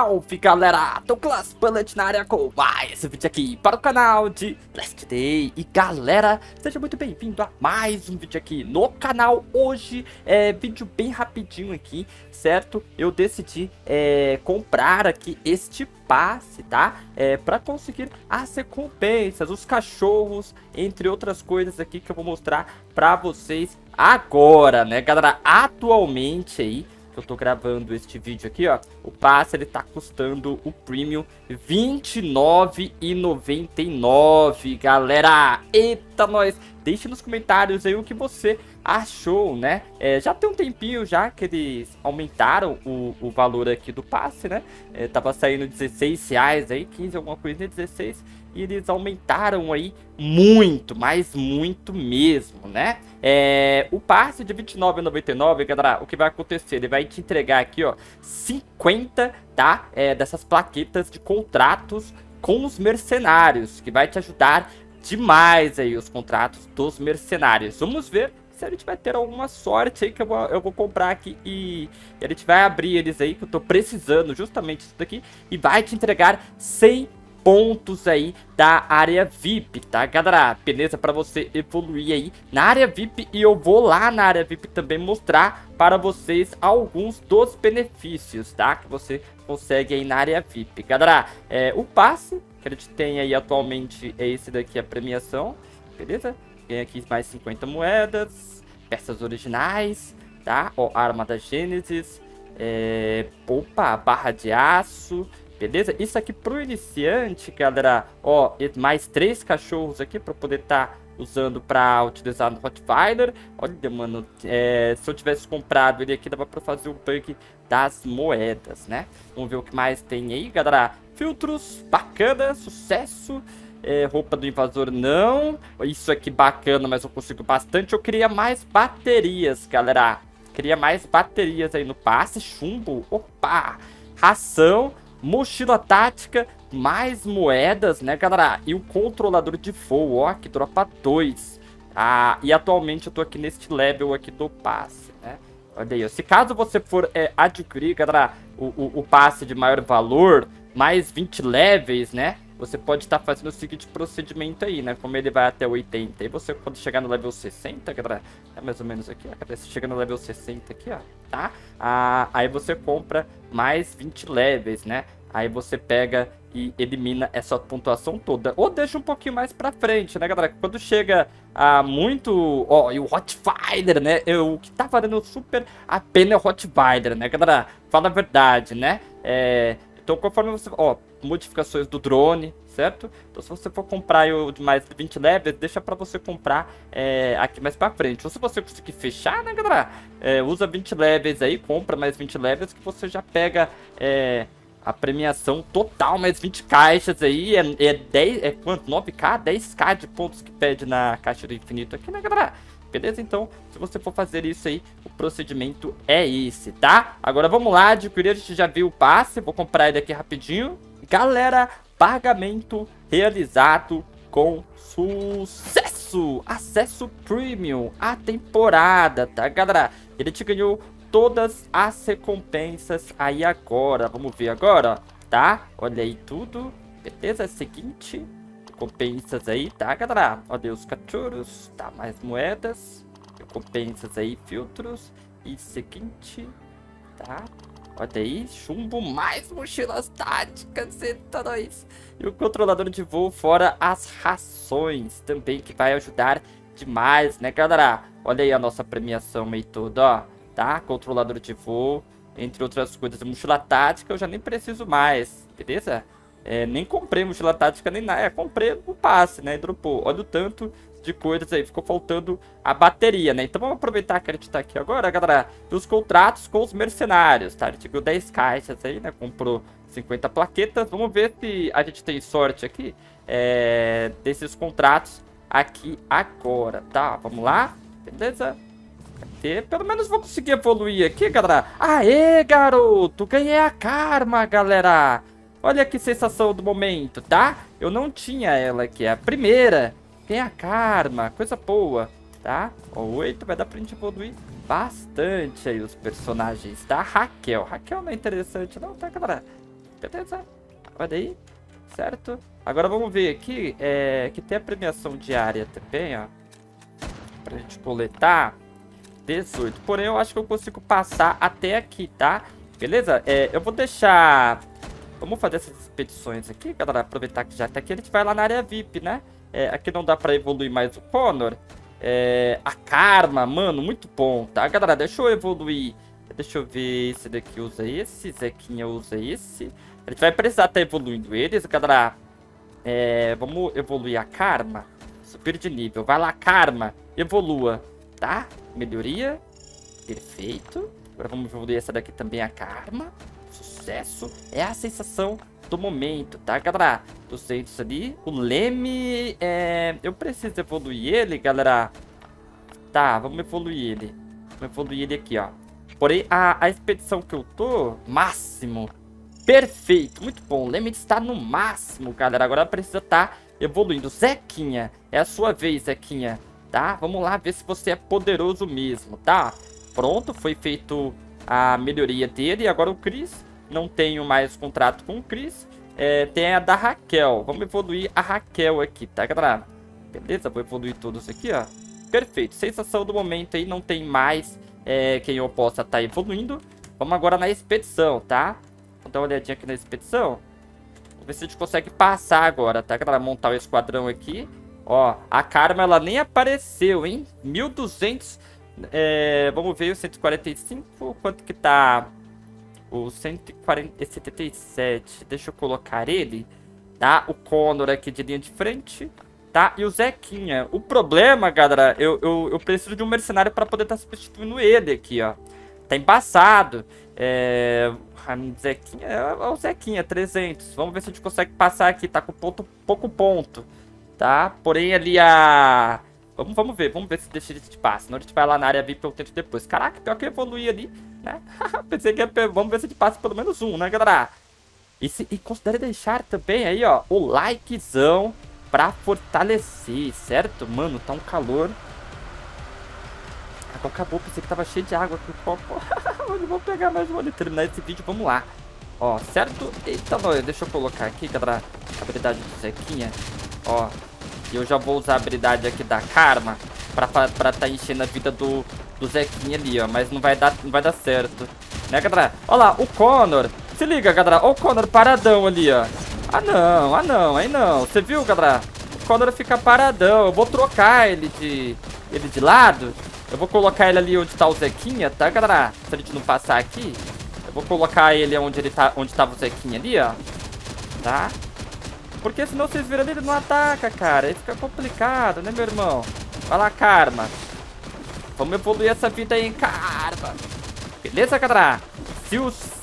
Salve galera, Dolglas Bullet na área com mais vídeo aqui para o canal de Last Day. E galera, seja muito bem-vindo a mais um vídeo aqui no canal. Hoje é vídeo bem rapidinho aqui, certo? Eu decidi comprar aqui este passe, tá? Pra conseguir as recompensas, os cachorros, entre outras coisas aqui que eu vou mostrar pra vocês agora, né galera? Atualmente aí que eu tô gravando este vídeo aqui, ó, o passe ele tá custando o premium R$29,99, galera. Eita, nós! Deixe nos comentários aí o que você achou, né? Já tem um tempinho já que eles aumentaram o valor aqui do passe, né? Tava saindo R$16 aí, 15 alguma coisa, 16, e eles aumentaram aí muito, mas muito mesmo, né? O passe de R$29,99, galera, o que vai acontecer? Ele vai te entregar aqui, ó, 50, tá? Dessas plaquetas de contratos com os mercenários, que vai te ajudar demais aí os contratos dos mercenários. Vamos ver se a gente vai ter alguma sorte aí, que eu vou comprar aqui e a gente vai abrir eles aí, que eu tô precisando justamente disso daqui, e vai te entregar 100 pontos aí da área VIP, tá galera? Beleza? Pra você evoluir aí na área VIP, e eu vou lá na área VIP também mostrar para vocês alguns dos benefícios, tá? Que você consegue aí na área VIP, galera. O passe que a gente tem aí atualmente é esse daqui, a premiação, beleza? Tem aqui mais 50 moedas, peças originais, tá? Ó, arma da Gênesis, opa, barra de aço, beleza? Isso aqui pro iniciante, galera, ó, mais 3 cachorros aqui pra poder tá usando pra utilizar no Hotfire. Olha, mano, se eu tivesse comprado ele aqui, dava pra fazer o bug das moedas, né? Vamos ver o que mais tem aí, galera. Filtros, bacana, sucesso. Roupa do invasor, não. Isso aqui bacana, mas eu consigo bastante. Eu queria mais baterias, galera. Queria mais baterias aí no passe. Chumbo, opa. Ração, mochila tática, mais moedas, né, galera? E o controlador de voo, ó, que dropa 2. Ah, e atualmente eu tô aqui neste level aqui do passe, né? Olha aí, ó. Se caso você for adquirir, galera, o passe de maior valor, mais 20 levels, né? Você pode estar fazendo o seguinte procedimento aí, né? Como ele vai até 80, e você quando chegar no level 60, galera, é mais ou menos aqui, ó, você chega no level 60 aqui, ó, tá? Aí você compra mais 20 levels, né? Aí você pega e elimina essa pontuação toda. Ou deixa um pouquinho mais pra frente, né, galera? Quando chega a muito... Ó, e o Hotfire, né? O que tá valendo super a pena é o Hotfire, né, galera? Fala a verdade, né? Então, conforme você... Ó, modificações do drone, certo? Então, se você for comprar o de mais 20 levels, deixa pra você comprar aqui mais pra frente. Ou se você conseguir fechar, né, galera? Usa 20 levels aí, compra mais 20 levels, que você já pega... a premiação total, mais 20 caixas aí, 10, quanto? 9k, 10k de pontos que pede na caixa do infinito aqui, né, galera? Beleza? Então, se você for fazer isso aí, o procedimento é esse, tá? Agora vamos lá, adquirir, a gente já viu o passe, vou comprar ele aqui rapidinho. Galera, pagamento realizado com sucesso! Acesso Premium, a temporada, tá, galera? Ele te ganhou todas as recompensas aí agora. Vamos ver agora, tá? Olha aí tudo. Beleza? Seguinte. Recompensas aí, tá, galera? Olha os cachorros. Tá, mais moedas. Recompensas aí, filtros. E seguinte. Tá? Olha aí. Chumbo, mais mochilas táticas. Eita, nós. E o controlador de voo, fora as rações também, que vai ajudar demais, né, galera? Olha aí a nossa premiação aí toda, ó. Tá? Controlador de voo, entre outras coisas. Mochila tática eu já nem preciso mais, beleza? Nem comprei mochila tática, nem nada. Comprei o passe, né? E dropou. Olha o tanto de coisas aí. Ficou faltando a bateria, né? Então vamos aproveitar que a gente tá aqui agora, galera. Dos contratos com os mercenários, tá? A gente ganhou 10 caixas aí, né? Comprou 50 plaquetas. Vamos ver se a gente tem sorte aqui desses contratos aqui agora, tá? Vamos lá, beleza? Pelo menos vou conseguir evoluir aqui, galera. Aê, garoto! Ganhei a karma, galera! Olha que sensação do momento, tá? Eu não tinha ela aqui, a primeira. Ganhei a karma, coisa boa, tá? Ó, 8, vai dar pra gente evoluir bastante aí os personagens, tá? Raquel não é interessante não, tá, galera? Beleza. Olha aí. Certo. Agora vamos ver aqui. Que tem a premiação diária também, ó. Pra gente coletar. 18. Porém, eu acho que eu consigo passar até aqui, tá? Beleza? Eu vou deixar... Vamos fazer essas expedições aqui, galera. Aproveitar que já tá aqui. A gente vai lá na área VIP, né? Aqui não dá pra evoluir mais o Connor. A Karma, mano, muito bom, tá? Galera, deixa eu evoluir. Deixa eu ver, esse daqui usa esse, Zequinha usa esse. A gente vai precisar estar evoluindo eles, galera. Vamos evoluir a Karma. Subir de nível. Vai lá, Karma. Evolua, tá? Melhoria. Perfeito. Agora vamos evoluir essa daqui também, a Karma. Sucesso. É a sensação do momento, tá, galera? 200 ali. O Leme, eu preciso evoluir ele, galera. Tá, vamos evoluir ele. Vamos evoluir ele aqui, ó. Porém, a expedição que eu tô, máximo. Perfeito, muito bom. Leme está no máximo, galera. Agora precisa estar evoluindo. Zequinha, é a sua vez, Zequinha, tá? Vamos lá ver se você é poderoso mesmo, tá? Pronto, foi feito a melhoria dele. E agora o Chris, não tenho mais contrato com o Chris. Tem a da Raquel. Vamos evoluir a Raquel aqui, tá, galera? Beleza, vou evoluir todos aqui, ó. Perfeito, sensação do momento aí, não tem mais... quem eu possa estar evoluindo. Vamos agora na expedição, tá? Vou dar uma olhadinha aqui na expedição. Vamos ver se a gente consegue passar agora, tá? Galera, montar o esquadrão aqui. Ó, a Karma, ela nem apareceu, hein? 1200. Vamos ver o 145. Quanto que tá? O 147. Deixa eu colocar ele, tá? O Connor aqui de linha de frente, tá? E o Zequinha. O problema, galera, eu preciso de um mercenário pra poder estar substituindo ele aqui, ó. Tá embaçado. Zequinha, o Zequinha, 300. Vamos ver se a gente consegue passar aqui. Tá com ponto, pouco ponto, tá? Porém, ali a... Vamos ver se deixa ele de passe. Senão a gente vai lá na área VIP, eu tento depois. Caraca, pior que evoluir ali, né? Pensei que ia... Vamos ver se a gente passa pelo menos um, né, galera? E considere deixar também aí, ó, o likezão pra fortalecer, certo? Mano, tá um calor. Acabou, pensei que tava cheio de água aqui o copo. Vou pegar mais uma, terminar esse vídeo, vamos lá. Ó, certo? Eita, deixa eu colocar aqui, galera, a habilidade do Zequinha. Ó, e eu já vou usar a habilidade aqui da Karma pra tá enchendo a vida do Zequinha ali, ó. Mas não vai dar certo, né, galera? Ó lá, o Connor. Se liga, galera, ó o Connor paradão ali, ó. Ah não, aí não. Você viu, galera? O Connor fica paradão. Eu vou trocar ele de lado. Eu vou colocar ele ali onde tá o Zequinha, tá, galera? Se a gente não passar aqui, eu vou colocar ele onde tava o Zequinha ali, ó. Tá? Porque senão vocês viram ali, ele não ataca, cara. Aí fica complicado, né, meu irmão? Vai lá, Karma. Vamos evoluir essa vida aí, Karma. Beleza, galera? Se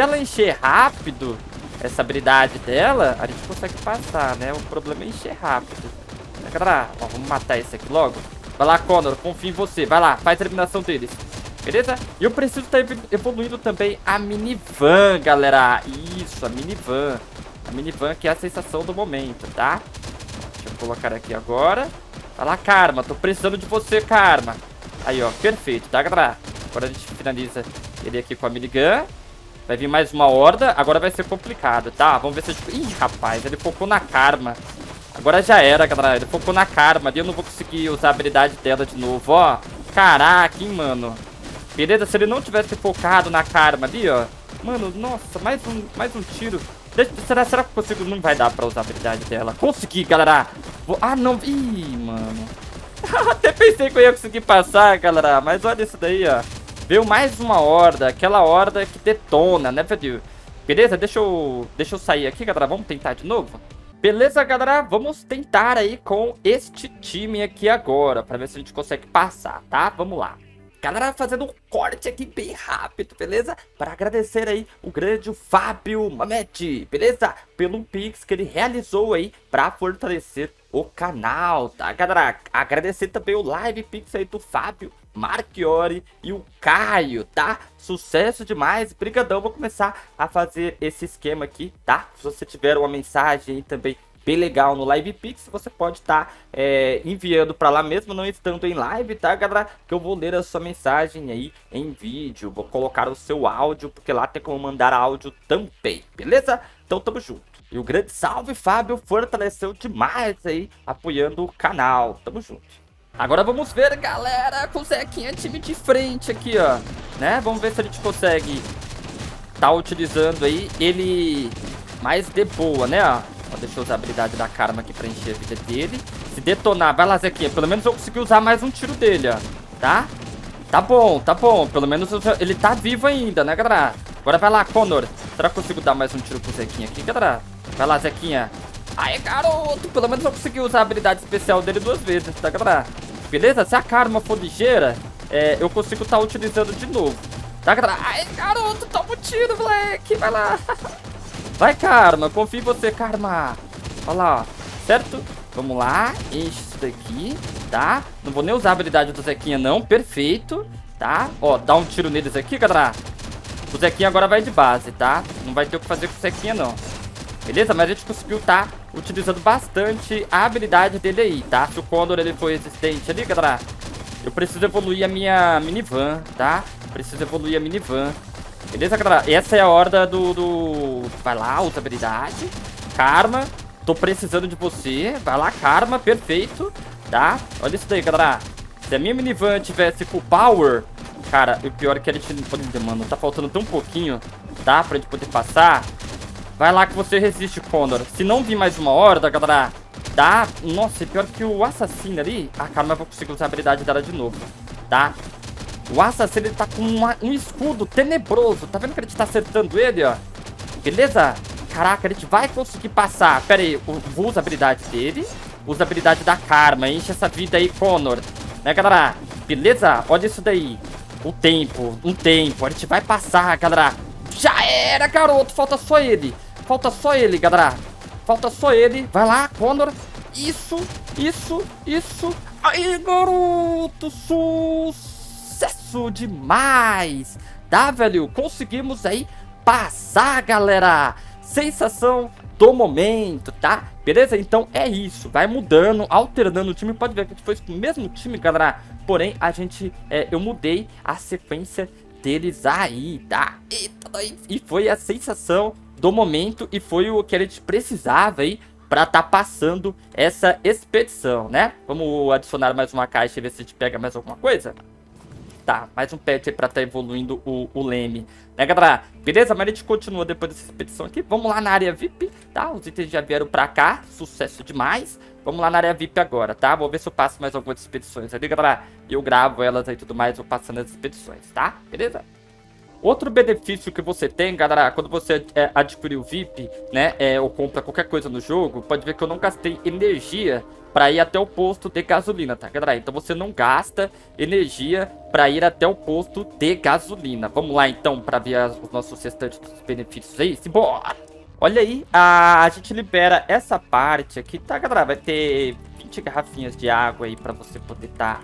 ela encher rápido... Essa habilidade dela, a gente consegue passar, né? O problema é encher rápido. Galera, ó, vamos matar esse aqui logo. Vai lá, Connor, confio em você. Vai lá, faz a eliminação deles. Beleza? E eu preciso estar evoluindo também a minivan, galera. Isso, a minivan. A minivan que é a sensação do momento, tá? Deixa eu colocar aqui agora. Vai lá, Karma. Tô precisando de você, Karma. Aí, ó, perfeito, tá, galera? Agora a gente finaliza ele aqui com a minigun. Vai vir mais uma horda. Agora vai ser complicado, tá? Vamos ver se a gente... Ih, rapaz, ele focou na Karma. Agora já era, galera. Ele focou na Karma. Ali eu não vou conseguir usar a habilidade dela de novo, ó. Caraca, hein, mano. Beleza, se ele não tivesse focado na Karma ali, ó. Mano, nossa, mais um tiro. Será que eu consigo? Não vai dar pra usar a habilidade dela. Consegui, galera. Ah, não. Ih, mano. Até pensei que eu ia conseguir passar, galera. Mas olha isso daí, ó. Veio mais uma horda, aquela horda que detona, né, velho? Beleza? Deixa eu sair aqui, galera. Vamos tentar de novo? Beleza, galera? Vamos tentar aí com este time aqui agora, pra ver se a gente consegue passar, tá? Vamos lá. Galera, fazendo um corte aqui bem rápido, beleza? Para agradecer aí o grande Fábio Mametti, beleza? Pelo Pix que ele realizou aí para fortalecer o canal, tá, galera? Agradecer também o Live Pix aí do Fábio, Marchiori e o Caio, tá? Sucesso demais, brigadão. Vou começar a fazer esse esquema aqui, tá? Se você tiver uma mensagem aí também bem legal no Live Pix, você pode estar enviando para lá mesmo não estando em live, tá, galera? Que eu vou ler a sua mensagem aí em vídeo, vou colocar o seu áudio, porque lá tem como mandar áudio também, beleza? Então tamo junto. E o grande salve, Fábio, fortaleceu demais aí, apoiando o canal. Tamo junto. Agora vamos ver, galera, com o Zequinha time de frente aqui, ó, né? Vamos ver se a gente consegue tá utilizando aí ele mais de boa, né, ó. Deixa eu usar a habilidade da Karma aqui pra encher a vida dele. Se detonar, vai lá, Zequinha. Pelo menos eu consegui usar mais um tiro dele, ó. Tá? Tá bom, tá bom. Pelo menos ele tá vivo ainda, né, galera? Agora vai lá, Connor. Será que eu consigo dar mais um tiro pro Zequinha aqui, galera? Vai lá, Zequinha. Aê, garoto. Pelo menos eu consegui usar a habilidade especial dele duas vezes, tá, galera? Beleza? Se a Karma for ligeira, eu consigo tá utilizando de novo. Tá, galera? Aê, garoto. Toma um tiro, moleque. Vai lá. Vai, Karma, confio em você, Karma. Olha lá, ó, certo? Vamos lá, enche isso daqui, tá? Não vou nem usar a habilidade do Zequinha, não. Perfeito, tá? Ó, dá um tiro neles aqui, galera. O Zequinha agora vai de base, tá? Não vai ter o que fazer com o Zequinha, não. Beleza? Mas a gente conseguiu, tá? Utilizando bastante a habilidade dele aí, tá? Se o Condor, ele foi resistente ali, galera. Eu preciso evoluir a minha minivan, tá? Preciso evoluir a minivan. Beleza, galera? Essa é a horda do... Vai lá, usa habilidade. Karma, tô precisando de você. Vai lá, Karma, perfeito. Tá? Olha isso daí, galera. Se a minha minivan tivesse full power... Cara, o pior é que a gente... Olha, mano, tá faltando tão pouquinho, tá? Pra gente poder passar. Vai lá que você resiste, Condor. Se não vir mais uma horda, galera... Tá? Nossa, é pior que o assassino ali... A Karma vai conseguir usar a habilidade dela de novo. Tá? O assassino, ele tá com um escudo tenebroso. Tá vendo que a gente tá acertando ele, ó? Beleza? Caraca, a gente vai conseguir passar. Pera aí, vou usar a habilidade dele. Usa a habilidade da Karma. Enche essa vida aí, Connor. Né, galera? Beleza? Olha isso daí. O tempo, um tempo. A gente vai passar, galera. Já era, garoto. Falta só ele. Falta só ele, galera. Falta só ele. Vai lá, Connor. Isso, isso, isso. Aí, garoto. Sus. Sucesso demais, tá, velho? Conseguimos aí passar, galera. Sensação do momento, tá? Beleza? Então é isso. Vai mudando, alternando o time. Pode ver que a gente foi com o mesmo time, galera. Porém, a gente, eu mudei a sequência deles aí, tá? E foi a sensação do momento e foi o que a gente precisava aí pra tá passando essa expedição, né? Vamos adicionar mais uma caixa e ver se a gente pega mais alguma coisa. Tá, mais um pet aí pra tá evoluindo o Leme, né, galera? Beleza? Mas a gente continua depois dessa expedição aqui. Vamos lá na área VIP, tá? Os itens já vieram pra cá, sucesso demais. Vamos lá na área VIP agora, tá? Vou ver se eu passo mais algumas expedições ali, galera. Eu gravo elas aí e tudo mais, vou passando as expedições, tá? Beleza? Outro benefício que você tem, galera, quando você adquirir o VIP, né, ou compra qualquer coisa no jogo, pode ver que eu não gastei energia pra ir até o posto de gasolina, tá, galera? Então você não gasta energia pra ir até o posto de gasolina. Vamos lá, então, pra ver os nossos restantes dos benefícios aí. Simbora! Olha aí, a gente libera essa parte aqui, tá, galera? Vai ter 20 garrafinhas de água aí pra você poder tá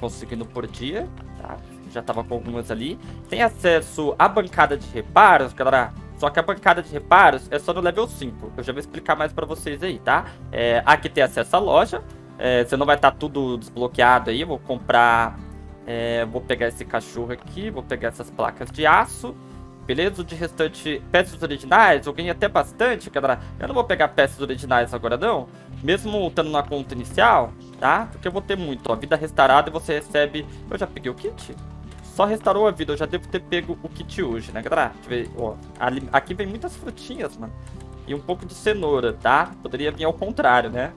conseguindo por dia, tá? Já tava com algumas ali. Tem acesso à bancada de reparos, galera. Só que a bancada de reparos é só no level 5. Eu já vou explicar mais pra vocês aí, tá? Aqui tem acesso à loja. Você não vai estar tudo desbloqueado aí. Vou comprar... vou pegar esse cachorro aqui. Vou pegar essas placas de aço. Beleza? O de restante, peças originais. Eu ganhei até bastante, galera. Eu não vou pegar peças originais agora, não. Mesmo estando na conta inicial, tá? Porque eu vou ter muito, ó. Vida restaurada e você recebe... Eu já peguei o kit? Só restaurou a vida, eu já devo ter pego o kit hoje, né, galera? Deixa eu ver, ó, aqui vem muitas frutinhas, mano. E um pouco de cenoura, tá? Poderia vir ao contrário, né?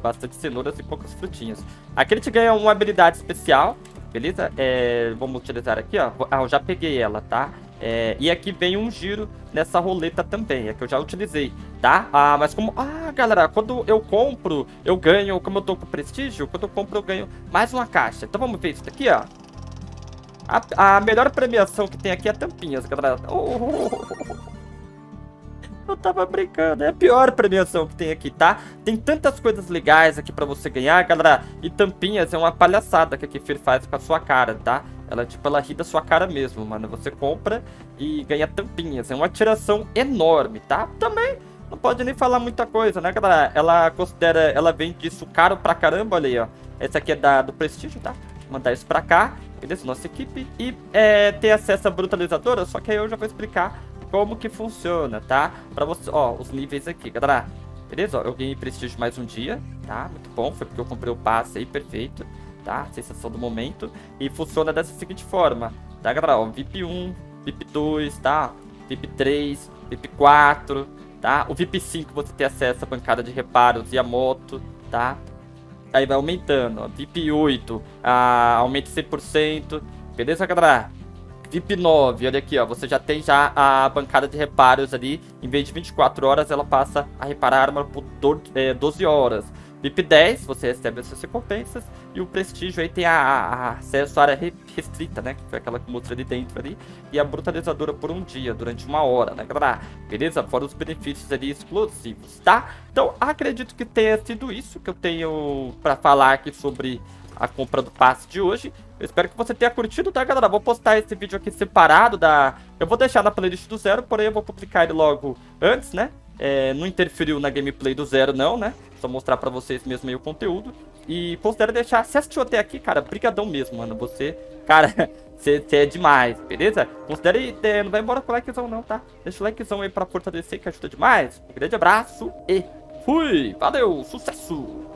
Bastante cenouras e poucas frutinhas. Aqui a gente ganha uma habilidade especial, beleza? Vamos utilizar aqui, ó. Ah, eu já peguei ela, tá? E aqui vem um giro nessa roleta também, que eu já utilizei, tá? Ah, mas como... Ah, galera, quando eu compro, eu ganho... Como eu tô com prestígio, quando eu compro, eu ganho mais uma caixa. Então vamos ver isso daqui, ó. A melhor premiação que tem aqui é tampinhas, galera. Eu tava brincando, é a pior premiação que tem aqui, tá? Tem tantas coisas legais aqui pra você ganhar, galera. E tampinhas é uma palhaçada que a Kefir faz com a sua cara, tá? Ela, tipo, ela ri da sua cara mesmo, mano. Você compra e ganha tampinhas. É uma atiração enorme, tá? Também não pode nem falar muita coisa, né, galera? Ela considera... Ela vende isso caro pra caramba, olha aí, ó. Essa aqui é do prestígio, tá? Mandar isso pra cá, beleza? Nossa equipe. E ter acesso à brutalizadora, só que aí eu já vou explicar como que funciona, tá? Pra você, ó, os níveis aqui, galera. Beleza? Ó, eu ganhei prestígio mais um dia, tá? Muito bom, foi porque eu comprei o passe aí, perfeito, tá? Sensação do momento. E funciona dessa seguinte forma, tá, galera? Ó, VIP 1, VIP 2, tá? VIP 3, VIP 4, tá? O VIP 5 você tem acesso à bancada de reparos e a moto, tá? Aí vai aumentando, ó, VIP 8, aumenta 100%, beleza, galera? VIP 9, olha aqui, ó, você já tem já a bancada de reparos ali, em vez de 24 horas, ela passa a reparar a arma por 12 horas. VIP 10, você recebe as suas recompensas, e o prestígio aí tem a acesso à área restrita, né, que foi aquela que mostra ali dentro ali, e a brutalizadora por um dia, durante uma hora, né, galera? Beleza? Fora os benefícios ali exclusivos, tá? Então, acredito que tenha sido isso que eu tenho pra falar aqui sobre a compra do passe de hoje. Eu espero que você tenha curtido, tá, galera? Vou postar esse vídeo aqui separado da... Eu vou deixar na playlist do zero, porém eu vou publicar ele logo antes, né? É, não interferiu na gameplay do zero, não, né? Só mostrar pra vocês mesmo aí o conteúdo. E considera deixar... Se assistiu até aqui, cara, brigadão mesmo, mano. Você... Cara, você é demais, beleza? Considera aí... Não vai embora com o likezão, não, tá? Deixa o likezão aí pra fortalecer, que ajuda demais. Um grande abraço e fui! Valeu! Sucesso!